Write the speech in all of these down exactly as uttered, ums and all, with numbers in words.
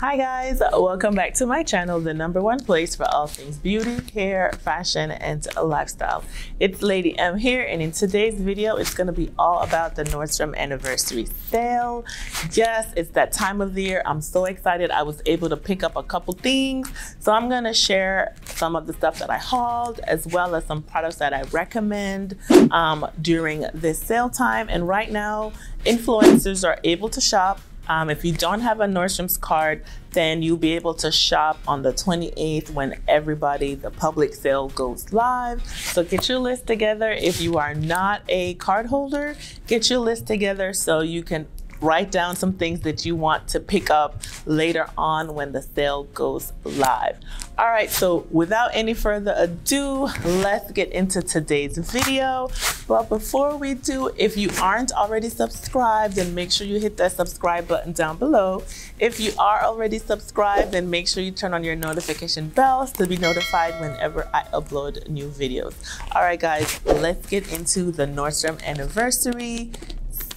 Hi guys, welcome back to my channel, the number one place for all things beauty, hair, fashion, and lifestyle. It's Lady M here, and in today's video, it's gonna be all about the Nordstrom anniversary sale. Yes, it's that time of the year. I'm so excited. I was able to pick up a couple things. So I'm gonna share some of the stuff that I hauled, as well as some products that I recommend um, during this sale time. And right now, influencers are able to shop. Um, if you don't have a Nordstrom's card, then you'll be able to shop on the twenty-eighth when everybody, the public sale goes live. So get your list together. If you are not a card holder, get your list together so you can write down some things that you want to pick up later on when the sale goes live. All right, so without any further ado, let's get into today's video. But before we do, if you aren't already subscribed, then make sure you hit that subscribe button down below. If you are already subscribed, then make sure you turn on your notification bells to be notified whenever I upload new videos. All right, guys, let's get into the Nordstrom anniversary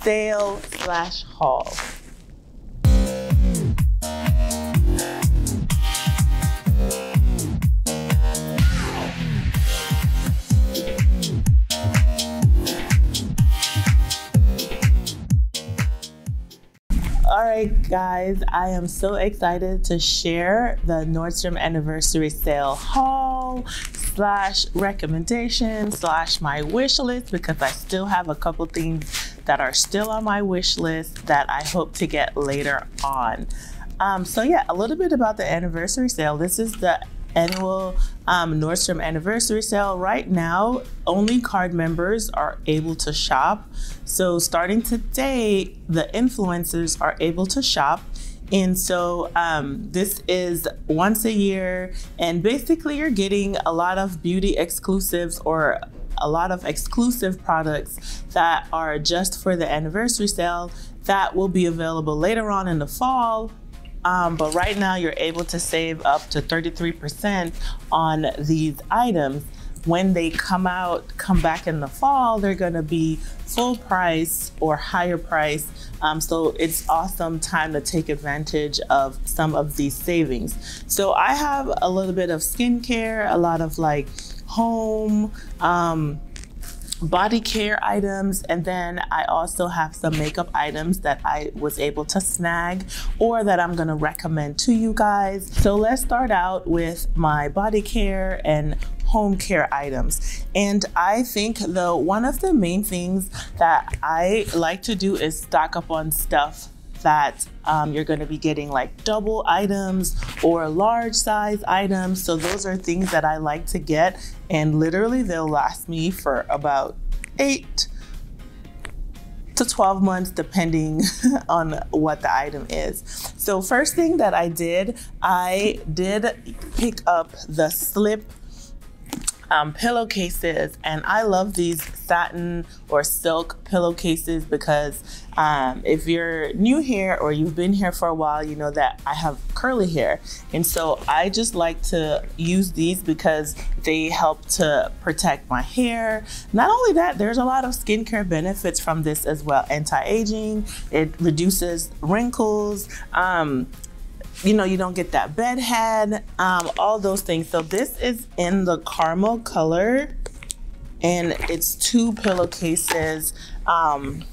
sale slash haul. All right, guys, I am so excited to share the Nordstrom anniversary sale haul slash recommendation slash my wish list, because I still have a couple things that are still on my wish list that I hope to get later on. Um, so yeah, a little bit about the anniversary sale. This is the annual um, Nordstrom anniversary sale. Right now, only card members are able to shop. So starting today, the influencers are able to shop. And so um, this is once a year, and basically you're getting a lot of beauty exclusives or a lot of exclusive products that are just for the anniversary sale that will be available later on in the fall. Um, but right now you're able to save up to thirty-three percent on these items. When they come out, come back in the fall, they're gonna be full price or higher price. Um, so it's awesome time to take advantage of some of these savings. So I have a little bit of skincare, a lot of like home, um, body care items, and then I also have some makeup items that I was able to snag or that I'm gonna recommend to you guys. So let's start out with my body care and home care items. And I think the one of the main things that I like to do is stock up on stuff that um, you're gonna be getting like double items or large size items. So those are things that I like to get, and literally they'll last me for about eight to twelve months, depending on what the item is. So first thing that I did, I did pick up the Slip Um, pillowcases, and I love these satin or silk pillowcases because um, if you're new here or you've been here for a while, you know that I have curly hair, and so I just like to use these because they help to protect my hair. Not only that, there's a lot of skincare benefits from this as well. Anti-aging, it reduces wrinkles, um, you know, you don't get that bed head, um, all those things. So this is in the caramel color, and it's two pillowcases um,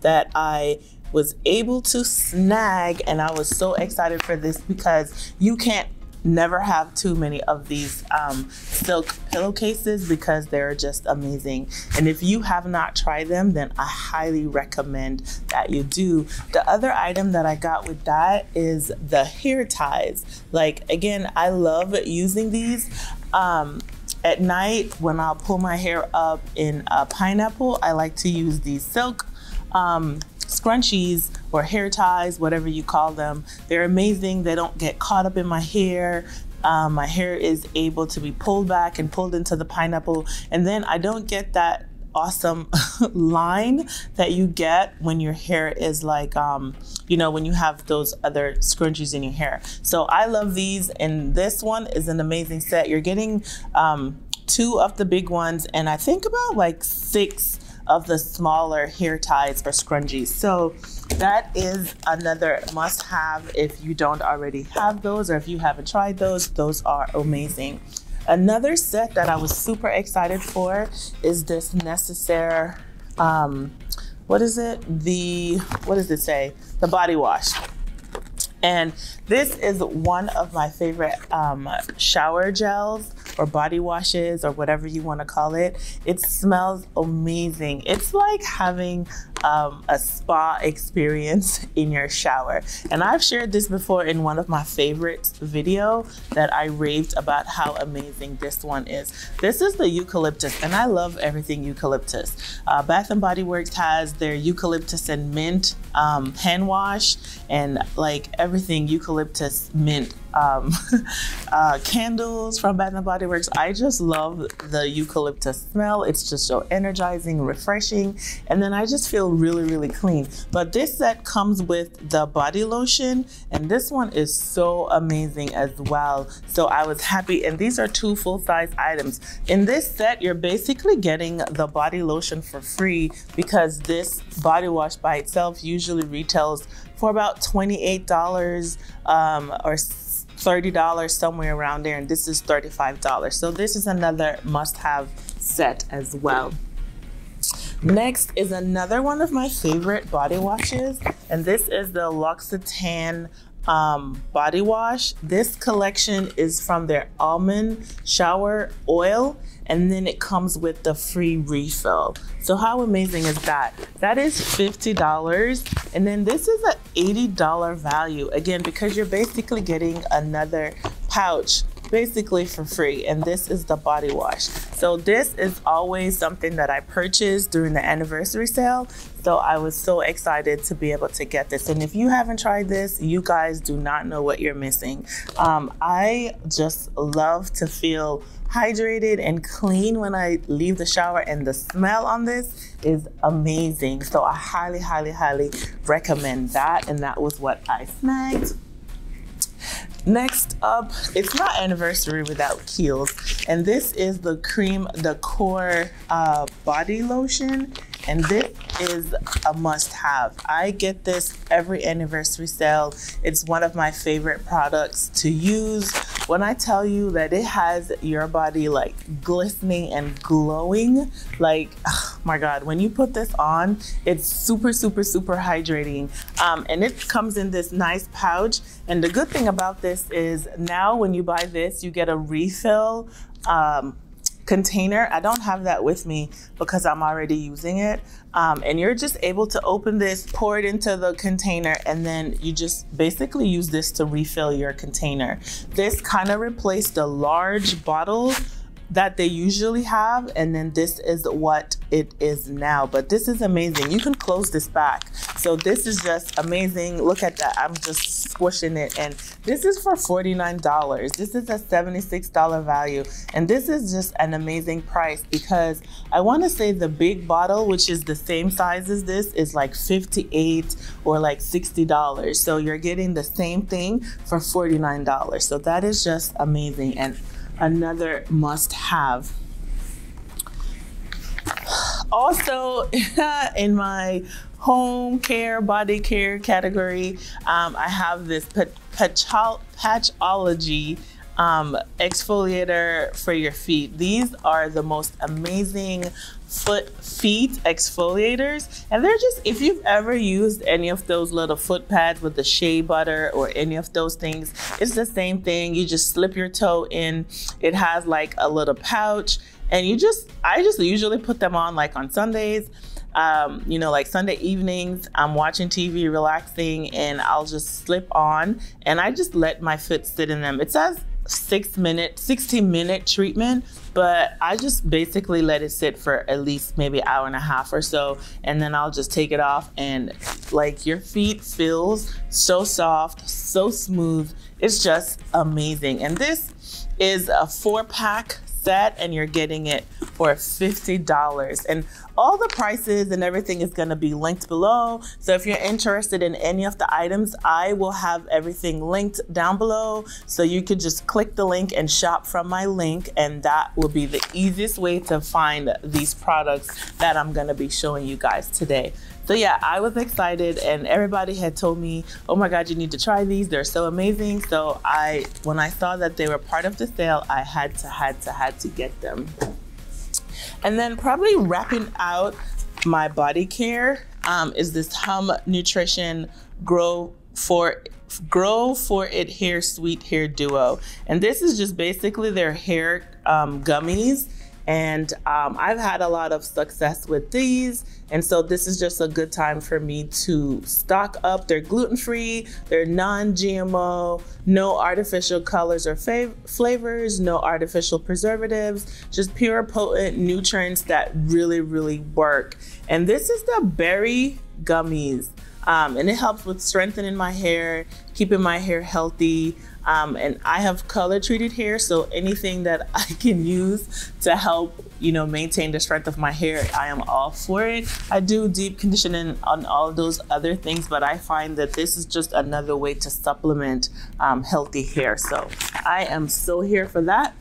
that I was able to snag, and I was so excited for this because you can't never have too many of these um, silk pillowcases because they're just amazing. And if you have not tried them, then I highly recommend that you do. The other item that I got with that is the hair ties. Like, again, I love using these. Um, at night when I'll pull my hair up in a pineapple, I like to use these silk um, scrunchies or hair ties, whatever you call them. They're amazing. They don't get caught up in my hair. Um, my hair is able to be pulled back and pulled into the pineapple. And then I don't get that awesome line that you get when your hair is like, um, you know, when you have those other scrunchies in your hair. So I love these. And this one is an amazing set. You're getting um, two of the big ones, and I think about like six of the smaller hair ties or scrunchies. So that is another must-have if you don't already have those, or if you haven't tried those, those are amazing. Another set that I was super excited for is this Necessaire, um, what is it? The, what does it say? The body wash. And this is one of my favorite um, shower gels or body washes or whatever you want to call it. It smells amazing. It's like having um, a spa experience in your shower. And I've shared this before in one of my favorite videos that I raved about how amazing this one is. This is the eucalyptus, and I love everything eucalyptus. Uh, Bath and Body Works has their eucalyptus and mint um, hand wash, and like every Everything eucalyptus mint um, uh, candles from Bath and Body Works. I just love the eucalyptus smell. It's just so energizing, refreshing, and then I just feel really, really clean. But this set comes with the body lotion, and this one is so amazing as well. So I was happy, and these are two full-size items. In this set, you're basically getting the body lotion for free because this body wash by itself usually retails for about twenty-eight dollars um, or thirty dollars, somewhere around there, and this is thirty-five dollars. So this is another must-have set as well. Next is another one of my favorite body washes, and this is the L'Occitane um, body wash. This collection is from their almond shower oil, and then it comes with the free refill. So how amazing is that? That is fifty dollars. And then this is an eighty dollar value, again, because you're basically getting another pouch basically for free, and this is the body wash. So this is always something that I purchase during the anniversary sale. So I was so excited to be able to get this. And if you haven't tried this, you guys do not know what you're missing. Um, I just love to feel hydrated and clean when I leave the shower, and the smell on this is amazing. So I highly, highly, highly recommend that. And that was what I snagged. Next up, it's not anniversary without Kiehl's, and this is the Crème de Corps uh, body lotion, and this is a must-have. I get this every anniversary sale. It's one of my favorite products to use. When I tell you that it has your body like glistening and glowing, like, oh my God, when you put this on, it's super, super, super hydrating. Um, and it comes in this nice pouch. And the good thing about this is now when you buy this, you get a refill um, container. I don't have that with me because I'm already using it. Um, and you're just able to open this, pour it into the container, and then you just basically use this to refill your container. This kind of replaced the large bottle that they usually have, and then this is what it is now. But this is amazing. You can close this back. So this is just amazing. Look at that. I'm just squishing it, and this is for forty-nine dollars. This is a seventy-six dollar value, and this is just an amazing price because I want to say the big bottle, which is the same size as this, is like fifty-eight dollars or like sixty dollars. So you're getting the same thing for forty-nine dollars. So that is just amazing, and another must-have. Also, in my home care, body care category, um, I have this Patchology um, exfoliator for your feet. These are the most amazing foot feet exfoliators, and they're just, if you've ever used any of those little foot pads with the shea butter or any of those things, it's the same thing. You just slip your toe in. It has like a little pouch, and you just, I just usually put them on like on Sundays, um, you know, like Sunday evenings, I'm watching T V, relaxing, and I'll just slip on, and I just let my foot sit in them. It says six minute, sixty minute treatment, but I just basically let it sit for at least maybe an hour and a half or so, and then I'll just take it off, and like your feet feels so soft, so smooth. It's just amazing. And this is a four pack set, and you're getting it for fifty dollars. And All the prices and everything is going to be linked below. So if you're interested in any of the items, I will have everything linked down below. So you could just click the link and shop from my link. And that will be the easiest way to find these products that I'm going to be showing you guys today. So yeah, I was excited and everybody had told me, oh my God, you need to try these. They're so amazing. So I, when I saw that they were part of the sale, I had to, had to, had to get them. And then probably wrapping out my body care um, is this Hum Nutrition Grow For Grow For It Hair Sweet Hair Duo. And this is just basically their hair um, gummies. And um, I've had a lot of success with these. And so this is just a good time for me to stock up. They're gluten-free, they're non-G M O, no artificial colors or flavors, no artificial preservatives, just pure potent nutrients that really, really work. And this is the berry gummies. Um, and it helps with strengthening my hair, keeping my hair healthy. Um, and I have color treated hair, so anything that I can use to help, you know, maintain the strength of my hair, I am all for it. I do deep conditioning on all of those other things, but I find that this is just another way to supplement um, healthy hair. So I am so here for that.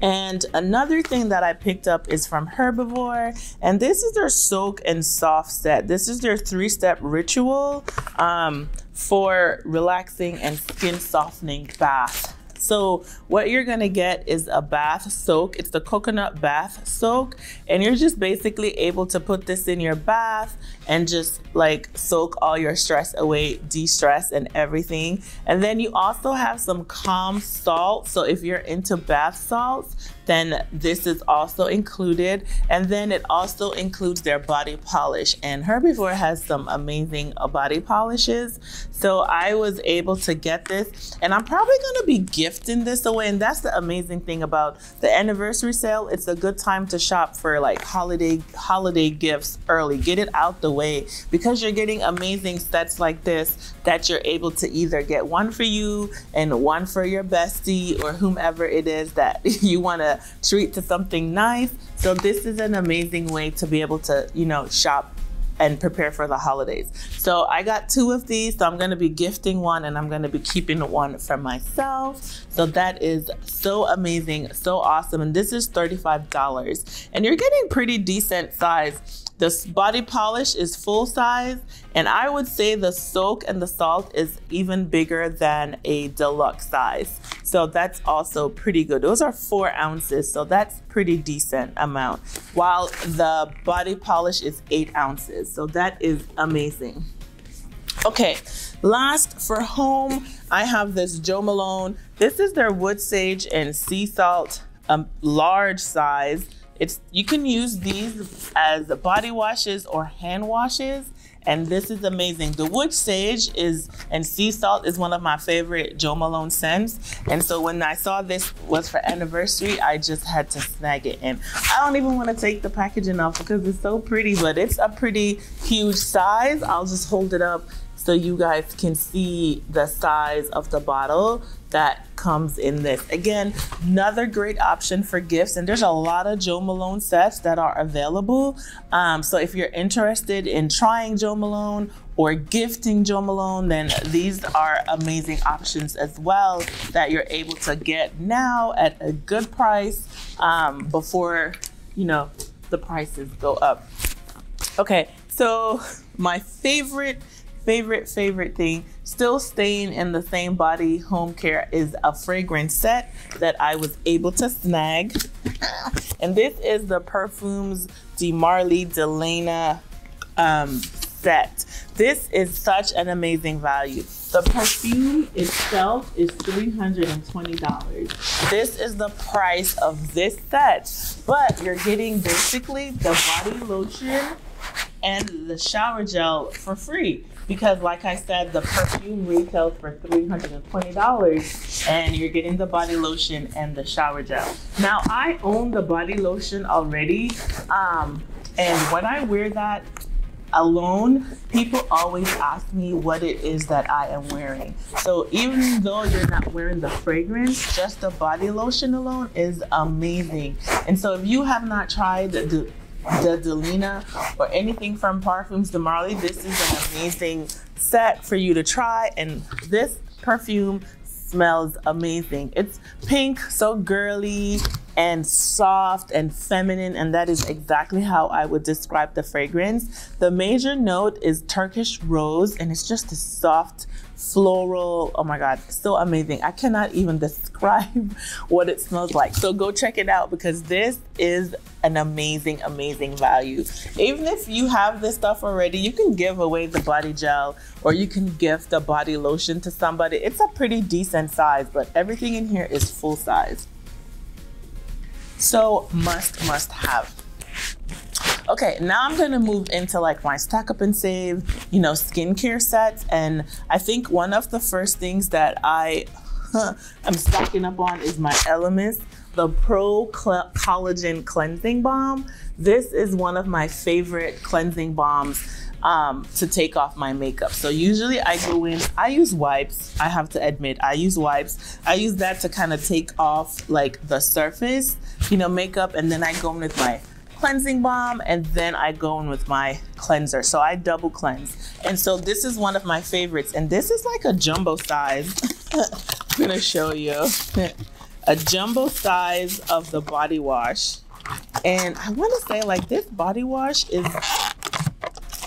And another thing that I picked up is from Herbivore, and this is their Soak and Soft set. This is their three-step ritual um, for relaxing and skin softening bath. So what you're gonna get is a bath soak. It's the coconut bath soak. And you're just basically able to put this in your bath and just like soak all your stress away, de-stress and everything. And then you also have some calm salt. So if you're into bath salts, then this is also included. And then it also includes their body polish. And Herbivore has some amazing body polishes. So I was able to get this, and I'm probably gonna be gifting in this away. And that's the amazing thing about the anniversary sale. It's a good time to shop for like holiday holiday gifts early. Get it out the way, because you're getting amazing sets like this that you're able to either get one for you and one for your bestie or whomever it is that you want to treat to something nice. So this is an amazing way to be able to, you know, shop and prepare for the holidays. So I got two of these, so I'm gonna be gifting one and I'm gonna be keeping one for myself. So that is so amazing, so awesome. And this is thirty-five dollars. And you're getting pretty decent size. This body polish is full size, and I would say the soak and the salt is even bigger than a deluxe size. So that's also pretty good. Those are four ounces, so that's pretty decent amount, while the body polish is eight ounces. So that is amazing. Okay, last for home, I have this Jo Malone. This is their wood sage and sea salt, um, large size. It's, you can use these as body washes or hand washes, and this is amazing. The wood sage is and sea salt is one of my favorite Jo Malone scents, and so when I saw this was for anniversary, I just had to snag it. And I don't even want to take the packaging off because it's so pretty, but it's a pretty huge size. I'll just hold it up so you guys can see the size of the bottle that comes in this. Again, another great option for gifts, and there's a lot of Jo Malone sets that are available. Um, so if you're interested in trying Jo Malone or gifting Jo Malone, then these are amazing options as well that you're able to get now at a good price um, before, you know, the prices go up. Okay, so my favorite favorite, favorite thing, still staying in the same body home care, is a fragrance set that I was able to snag. And this is the Parfums de Marly Delina um, set. This is such an amazing value. The perfume itself is three hundred twenty dollars. This is the price of this set, but you're getting basically the body lotion and the shower gel for free, because like I said, the perfume retails for three hundred twenty dollars, and you're getting the body lotion and the shower gel. Now, I own the body lotion already, um, and when I wear that alone, people always ask me what it is that I am wearing. So even though you're not wearing the fragrance, just the body lotion alone is amazing. And so if you have not tried the the Delina or anything from Parfums de Marly, this is an amazing set for you to try. And this perfume smells amazing. It's pink, so girly and soft and feminine, and that is exactly how I would describe the fragrance. The major note is Turkish rose, and it's just a soft floral. Oh my God, so amazing. I cannot even describe what it smells like. So go check it out, because this is an amazing, amazing value. Even if you have this stuff already, you can give away the body gel or you can gift a body lotion to somebody. It's a pretty decent size, but everything in here is full size. So must, must have. Okay, now I'm gonna move into like my stack up and save, you know, skincare sets. And I think one of the first things that I am stacking up on is my Elemis, the Pro Collagen Cleansing Balm. This is one of my favorite cleansing balms um, to take off my makeup. So usually I go in, I use wipes. I have to admit, I use wipes. I use that to kind of take off like the surface, you know, makeup, and then I go in with my cleansing balm, and then I go in with my cleanser. So I double cleanse. And so this is one of my favorites. And this is like a jumbo size. I'm gonna show you. A jumbo size of the body wash. And I wanna say like this body wash is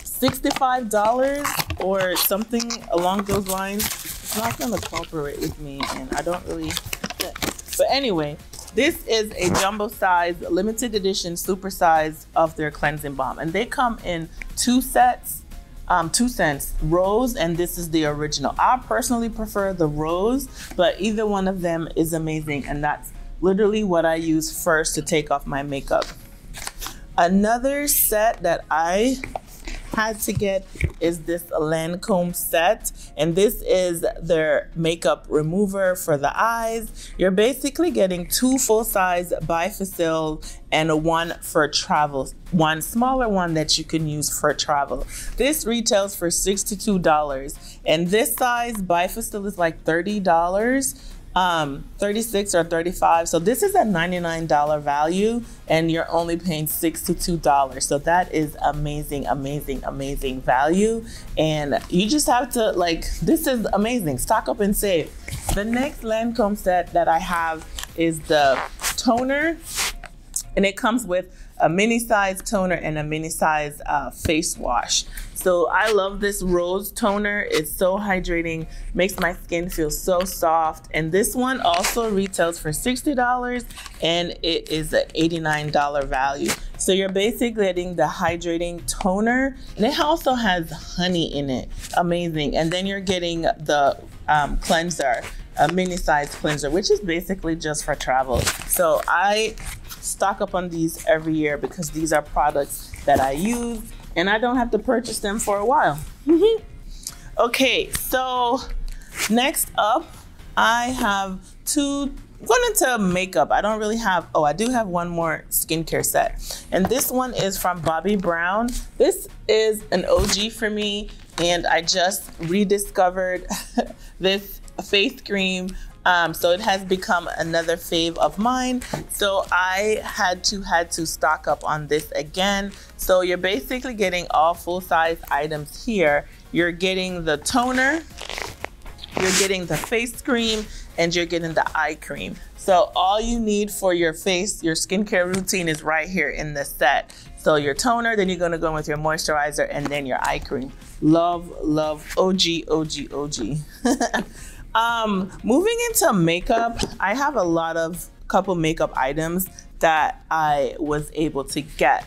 sixty-five dollars or something along those lines. It's not gonna cooperate with me, and I don't really, but anyway, this is a jumbo size, limited edition, super size of their cleansing balm. And they come in two sets, um, two scents, rose, and this is the original. I personally prefer the rose, but either one of them is amazing. And that's literally what I use first to take off my makeup. Another set that I had to get is this Lancome set, and this is their makeup remover for the eyes. You're basically getting two full-size Bifacil and one for travel, one smaller one that you can use for travel. This retails for sixty-two dollars, and this size Bifacil is like thirty dollars. Um, thirty-six or thirty-five. So this is a ninety-nine dollar value, and you're only paying sixty-two dollars. So that is amazing, amazing, amazing value. And you just have to like, this is amazing. Stock up and save. The next Lancome set that I have is the toner, and it comes with a mini size toner and a mini size uh, face wash. So I love this rose toner. It's so hydrating, makes my skin feel so soft. And this one also retails for sixty dollars, and it is an eighty-nine dollar value. So you're basically getting the hydrating toner, and it also has honey in it. Amazing. And then you're getting the um, cleanser, a mini size cleanser, which is basically just for travel. So I stock up on these every year, because these are products that I use and I don't have to purchase them for a while. Mm-hmm. Okay, so next up, I have two, going into makeup. I don't really have, oh, I do have one more skincare set. And this one is from Bobbi Brown. This is an O G for me, and I just rediscovered this face cream. Um, so it has become another fave of mine. So I had to had to stock up on this again. So you're basically getting all full size items here. You're getting the toner, you're getting the face cream, and you're getting the eye cream. So all you need for your face, your skincare routine is right here in this set. So your toner, then you're gonna go in with your moisturizer, and then your eye cream. Love, love, O G, O G, O G. Um, moving into makeup, I have a lot of couple makeup items that I was able to get.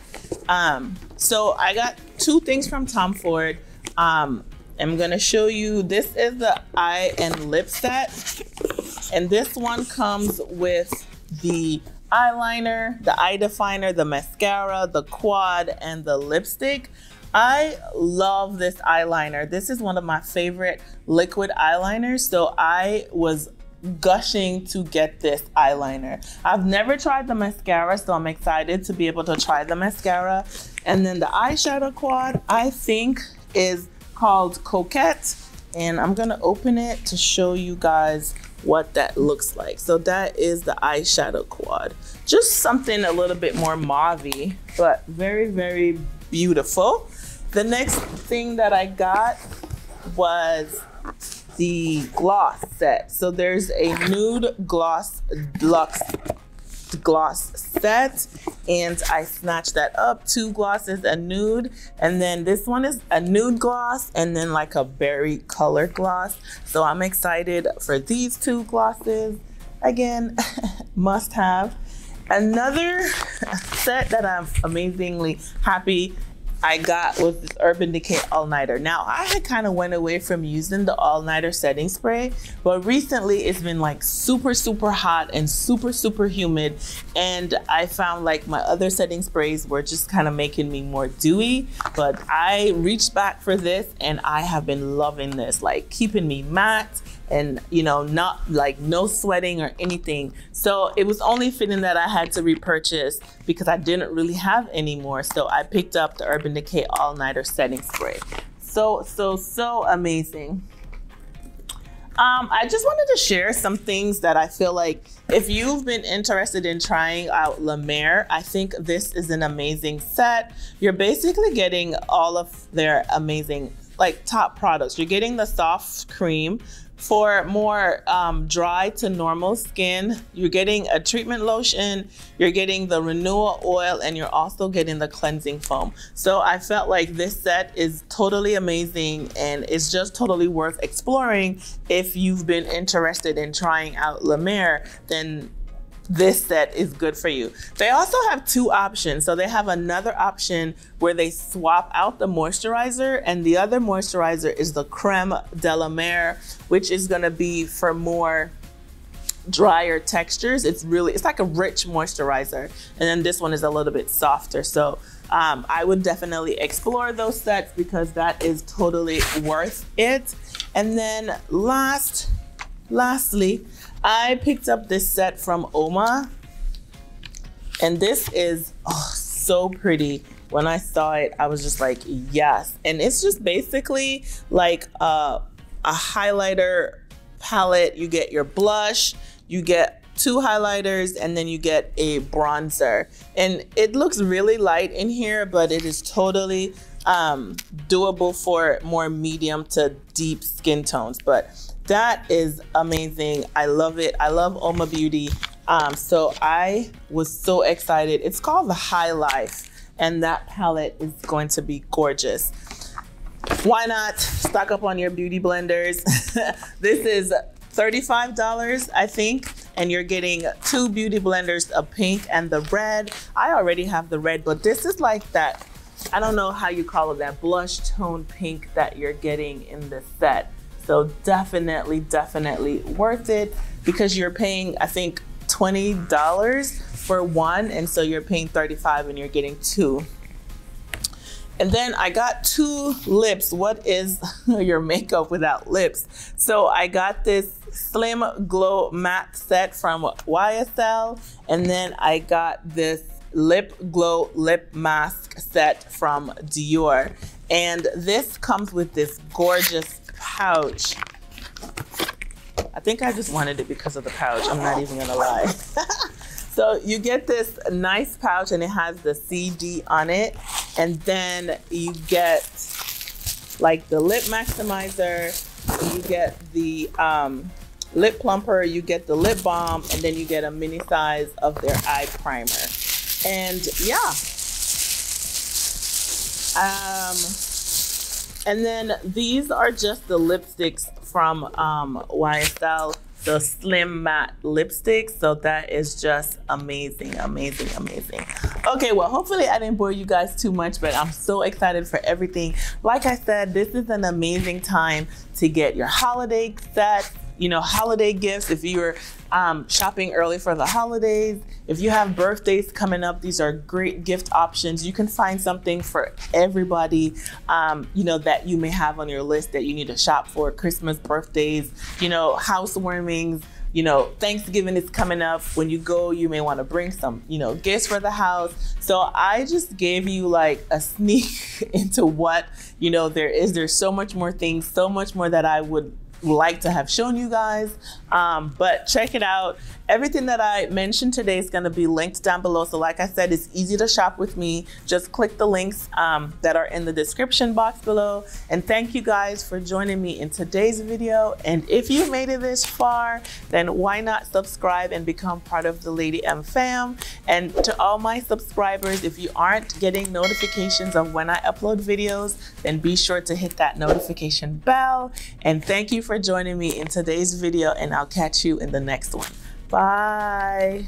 Um, so I got two things from Tom Ford. Um, I'm gonna show you, this is the eye and lip set. And this one comes with the eyeliner, the eye definer, the mascara, the quad, and the lipstick. I love this eyeliner. This is one of my favorite liquid eyeliners. So I was gushing to get this eyeliner. I've never tried the mascara, so I'm excited to be able to try the mascara. And then the eyeshadow quad, I think, is called Coquette. And I'm gonna open it to show you guys what that looks like. So that is the eyeshadow quad. Just something a little bit more mauve-y, but very, very beautiful. The next thing that I got was the gloss set. So there's a nude gloss deluxe gloss set, and I snatched that up. Two glosses, a nude, and then this one is a nude gloss, and then like a berry color gloss. So I'm excited for these two glosses. Again, must have. Another set that I'm amazingly happy I got was this Urban Decay All Nighter. Now I had kind of went away from using the All Nighter setting spray, but recently it's been like super, super hot and super, super humid. And I found like my other setting sprays were just kind of making me more dewy, but I reached back for this and I have been loving this, like keeping me matte and, you know, not like no sweating or anything. So it was only fitting that I had to repurchase because I didn't really have any more. So I picked up the Urban Decay All Nighter setting spray. So, so, so amazing. Um, I just wanted to share some things that I feel like if you've been interested in trying out La Mer, I think this is an amazing set. You're basically getting all of their amazing like top products. You're getting the soft cream for more um, dry to normal skin. You're getting a treatment lotion, you're getting the renewal oil, and you're also getting the cleansing foam. So I felt like this set is totally amazing and it's just totally worth exploring. If you've been interested in trying out La Mer, then this set is good for you. They also have two options. So they have another option where they swap out the moisturizer, and the other moisturizer is the Creme de la Mer, which is gonna be for more drier textures. It's really, it's like a rich moisturizer. And then this one is a little bit softer. So um, I would definitely explore those sets because that is totally worth it. And then last, lastly, I picked up this set from O M A, and this is oh, so pretty. When I saw it, I was just like, yes. And it's just basically like a, a highlighter palette. You get your blush, you get two highlighters, and then you get a bronzer. And it looks really light in here, but it is totally um, doable for more medium to deep skin tones. But that is amazing. I love it. I love O M A Beauty. Um, so I was so excited. It's called the High Life, and that palette is going to be gorgeous. Why not stock up on your beauty blenders? This is thirty-five dollars, I think, and you're getting two beauty blenders, a pink and the red. I already have the red, but this is like that, I don't know how you call it, that blush tone pink that you're getting in this set. So definitely, definitely worth it because you're paying, I think, twenty dollars for one. And so you're paying thirty-five dollars and you're getting two. And then I got two lips. What is your makeup without lips? So I got this Slim Glow Matte set from Y S L. And then I got this Lip Glow Lip Mask set from Dior. And this comes with this gorgeous pouch. I think I just wanted it because of the pouch. I'm not even gonna lie. So you get this nice pouch and it has the C D on it. And then you get like the lip maximizer, you get the um, lip plumper, you get the lip balm, and then you get a mini size of their eye primer. And yeah. Um, And then these are just the lipsticks from um, Y S L, the Slim Matte lipstick. So that is just amazing, amazing, amazing. Okay, well, hopefully I didn't bore you guys too much, but I'm so excited for everything. Like I said, this is an amazing time to get your holiday set, you know, holiday gifts. If you're um, shopping early for the holidays, if you have birthdays coming up, these are great gift options. You can find something for everybody, um, you know, that you may have on your list that you need to shop for. Christmas, birthdays, you know, housewarmings, you know, Thanksgiving is coming up. When you go, you may want to bring some, you know, gifts for the house. So I just gave you like a sneak into what, you know, there is. There's so much more things, so much more that I would like to have shown you guys, um, but check it out. Everything that I mentioned today is going to be linked down below. So like I said, it's easy to shop with me. Just click the links um, that are in the description box below. And thank you guys for joining me in today's video. And if you made it this far, then why not subscribe and become part of the Lady M fam? And to all my subscribers, if you aren't getting notifications of when I upload videos, then be sure to hit that notification bell. And thank you for joining me in today's video, and I'll catch you in the next one. Bye.